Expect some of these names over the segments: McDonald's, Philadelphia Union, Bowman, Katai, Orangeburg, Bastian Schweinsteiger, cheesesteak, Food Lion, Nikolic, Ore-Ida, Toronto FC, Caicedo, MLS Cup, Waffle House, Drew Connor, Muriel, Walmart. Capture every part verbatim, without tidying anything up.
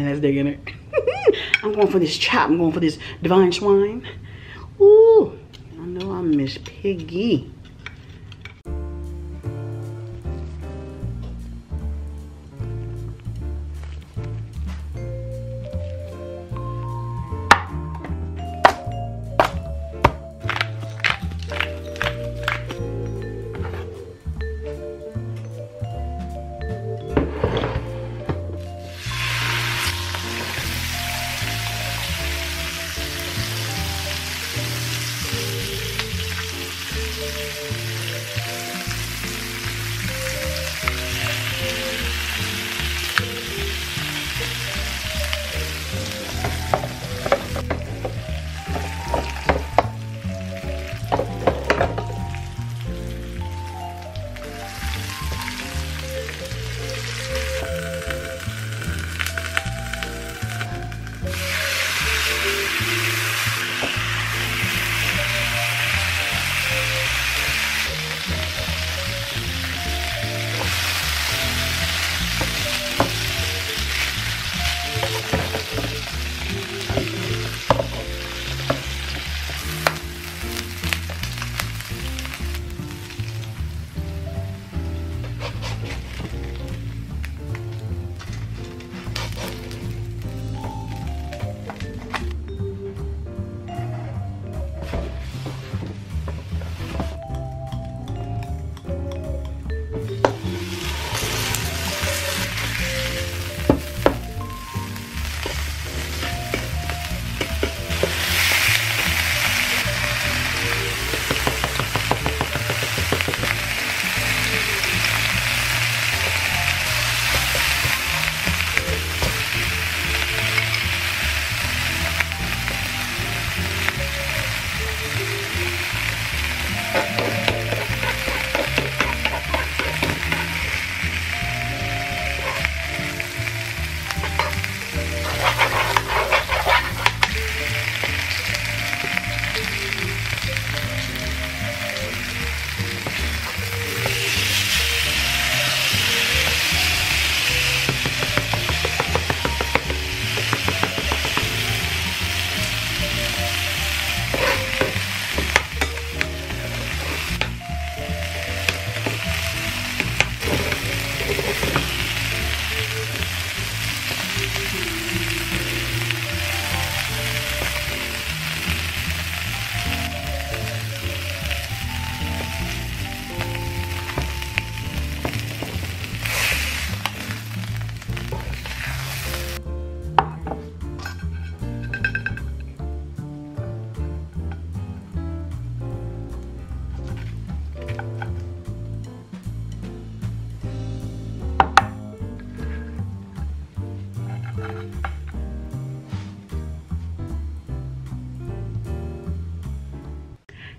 and let's dig in it. I'm going for this chop. I'm going for this divine swine. Ooh, I know I miss Piggy.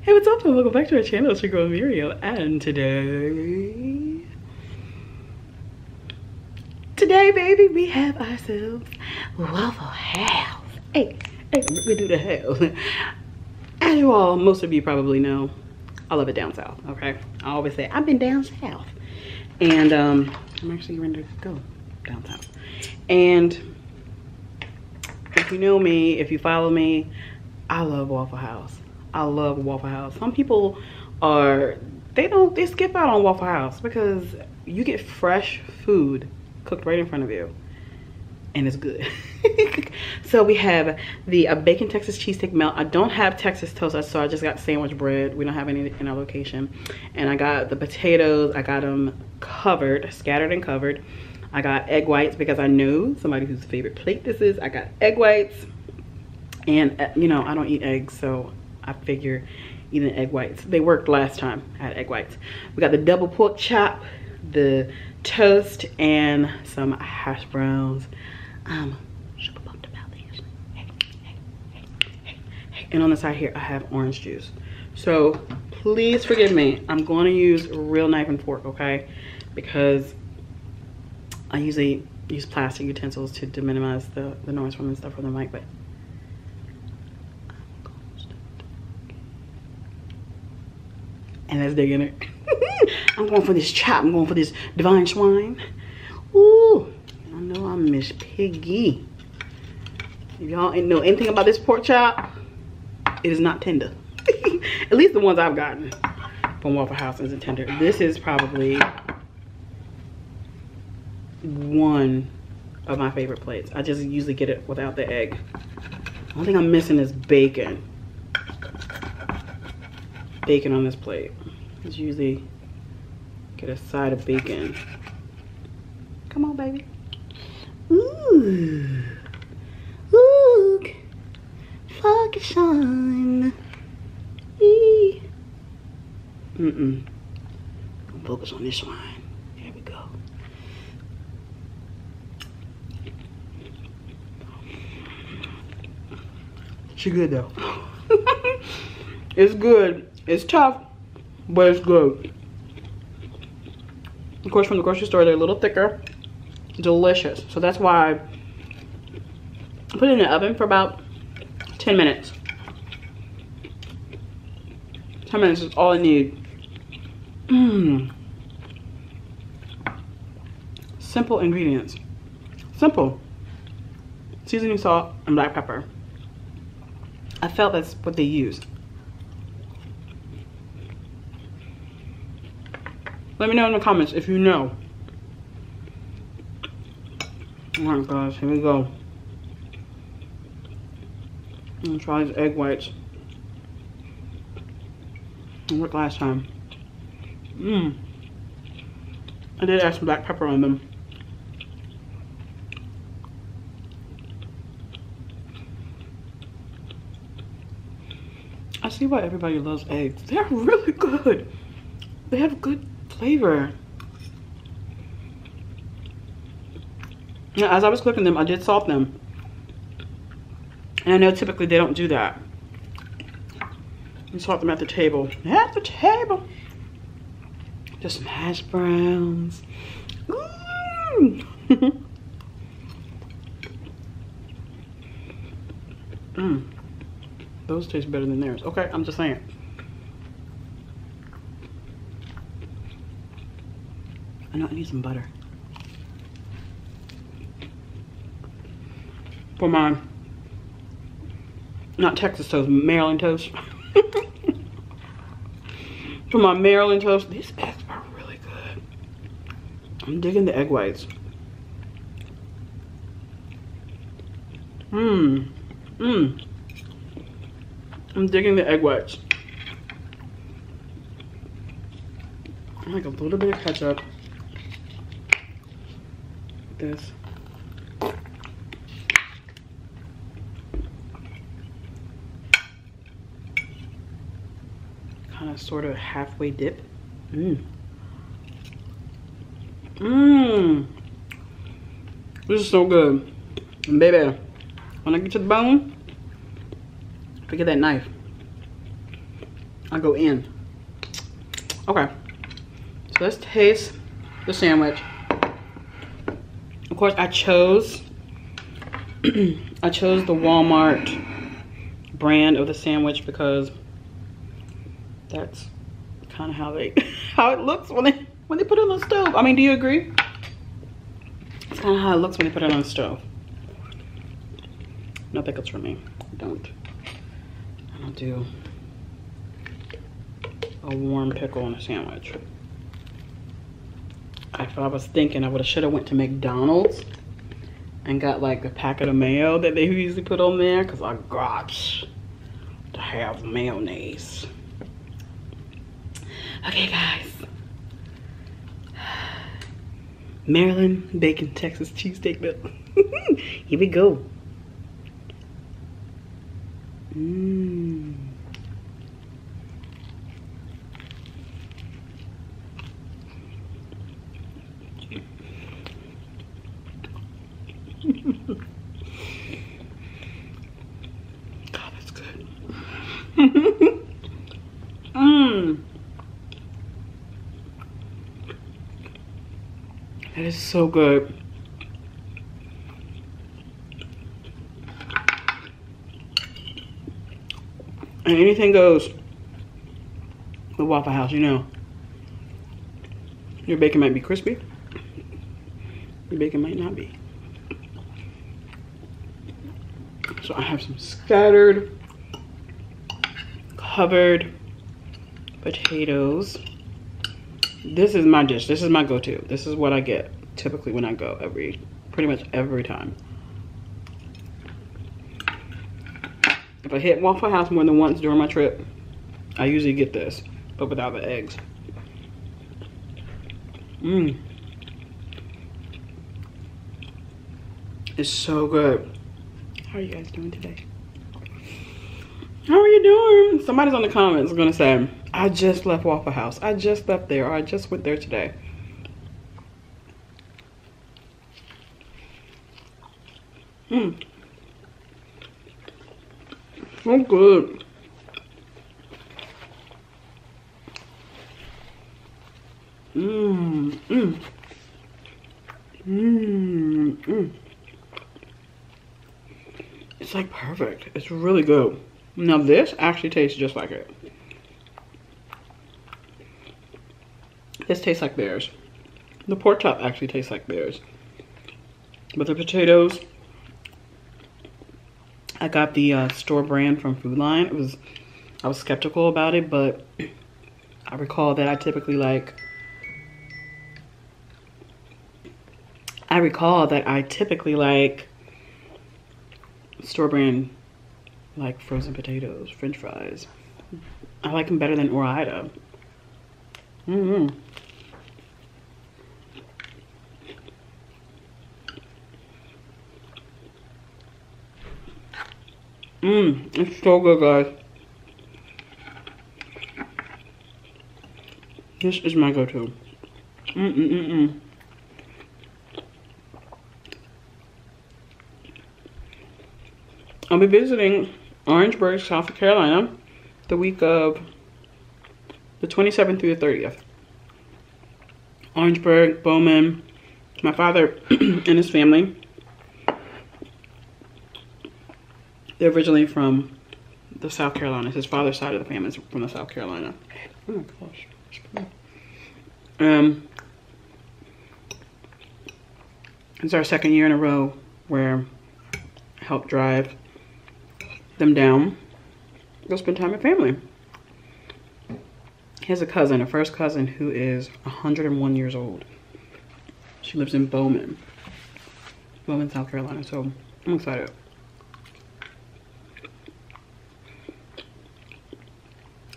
Hey, what's up, and welcome back to our channel. It's your girl Muriel, and today today baby, we have ourselves Waffle House. Hey, hey, we do the house. As you all, most of you probably know, I love it down south. Okay, I always say I've been down south, and um I'm actually ready to go down south. And if you know me, if you follow me, I love Waffle House. I love Waffle House. Some people are, they don't, they skip out on Waffle House because you get fresh food cooked right in front of you and it's good. So we have the uh, bacon Texas cheesesteak melt. I don't have Texas toast, so I just got sandwich bread. We don't have any in our location. And I got the potatoes, I got them covered, scattered and covered. I got egg whites because I know somebody whose favorite plate this is. I got egg whites, and uh, you know, I don't eat eggs, so I figure eating egg whites. They worked last time I had egg whites. We got the double pork chop, the toast, and some hash browns. Um, super pumped about these. Hey, hey, hey, hey, hey. And on the side here, I have orange juice. So please forgive me. I'm going to use a real knife and fork, okay? Because I usually use plastic utensils to, to minimize the, the noise from and stuff from the mic, but and let's dig in it. I'm going for this chop. I'm going for this divine swine. Ooh, I know I Miss Piggy. If y'all ain't know anything about this pork chop, it is not tender. At least the ones I've gotten from Waffle House isn't tender. This is probably one of my favorite plates. I just usually get it without the egg. The only thing I'm missing is bacon. Bacon on this plate. It's usually get a side of bacon. Come on, baby. Ooh. Look. Focus on. Eee. Mm-mm. I'm focused on this one. There we go. She good though. It's good. It's tough, but it's good. Of course, from the grocery store, they're a little thicker. Delicious. So that's why I put it in the oven for about ten minutes. ten minutes is all I need. Mmm. Simple ingredients. Simple. Seasoning salt and black pepper. I felt that's what they used. Let me know in the comments if you know. Oh my gosh, here we go. I'm gonna try these egg whites. It worked last time. Mmm. I did add some black pepper on them. I see why everybody loves eggs. They're really good. They have good flavor. Now, as I was cooking them, I did salt them. And I know typically they don't do that. You salt them at the table. At the table. Just mashed browns. Mmm. Mmm. Those taste better than theirs. Okay, I'm just saying. I know I need some butter. For my, not Texas toast, Maryland toast. For my Maryland toast, these eggs are really good. I'm digging the egg whites. Mmm. Mmm. I'm digging the egg whites. Like a little bit of ketchup. This. Kind of sort of halfway dip. Mmm. Mmm. This is so good. And baby, when I get to the bone, forget that knife. I go in. Okay. So let's taste the sandwich. Of course, I chose I chose the Walmart brand of the sandwich because that's kind of how they how it looks when they when they put it on the stove. I mean, do you agree? It's kind of how it looks when they put it on the stove. No pickles for me. I don't. I don't do a warm pickle on a sandwich. If I was thinking, I would have should have went to McDonald's and got like a packet of mayo that they usually put on there, because I got to have mayonnaise. Okay, guys. Maryland bacon Texas cheesesteak dip. Here we go. Mmm. God, that's good. Mmm. That is so good. And anything goes with Waffle House, you know. Your bacon might be crispy. Your bacon might not be. So I have some scattered, covered potatoes. This is my dish. This is my go-to. This is what I get typically when I go every, pretty much every time. If I hit Waffle House more than once during my trip, I usually get this, but without the eggs. Mmm. It's so good. How are you guys doing today? How are you doing? Somebody's on the comments gonna say, I just left Waffle House. I just left there, or I just went there today. Mmm. So good. Mmm. Mmm. Mmm. Mmm. It's like perfect. It's really good. Now this actually tastes just like it. This tastes like theirs. The pork chop actually tastes like theirs. But the potatoes, I got the uh, store brand from Food Lion. It was, I was skeptical about it, but I recall that I typically like, I recall that I typically like store brand, like frozen potatoes, French fries. I like them better than Ore-Ida. Mm-hmm. Mmm, it's so good, guys. This is my go-to. Mm mm mm mm. I'll be visiting Orangeburg, South Carolina, the week of the twenty-seventh through the thirtieth. Orangeburg, Bowman, my father and his family. They're originally from the South Carolinas. His father's side of the family is from the South Carolina. Oh my gosh. Um, it's our second year in a row where I helped drive them down. Go spend time with family. He has a cousin, a first cousin, who is one hundred and one years old. She lives in Bowman, Bowman, South Carolina. So I'm excited.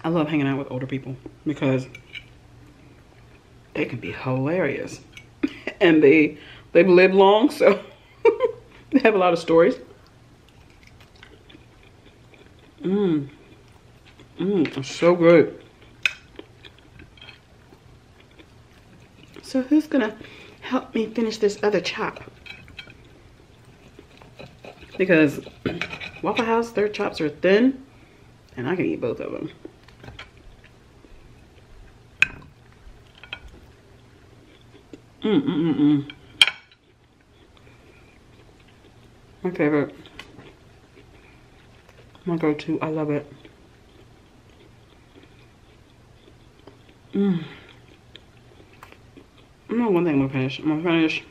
I love hanging out with older people because they can be hilarious and they, they've lived long, so they have a lot of stories. Mmm, mmm, it's so good. So who's gonna help me finish this other chop? Because Waffle House, their chops are thin and I can eat both of them. Mm, mm, mm, mm. My favorite. My go-to. I love it. Mm. I know one thing I'm gonna finish. I'm gonna finish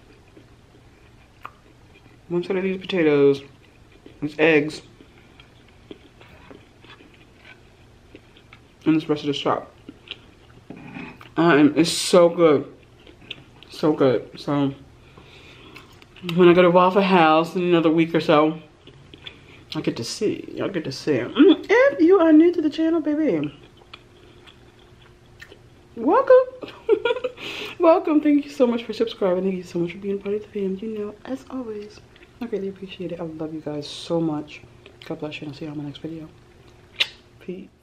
one set of these potatoes, these eggs, and this rest of the shop. Um, it's so good. So good. So when I go to Waffle House in another week or so, I get to see. Y'all get to see. If you are new to the channel, baby, welcome. Welcome. Thank you so much for subscribing. Thank you so much for being part of the fam. You know, as always, I really appreciate it. I love you guys so much. God bless you, and I'll see you on my next video. Peace.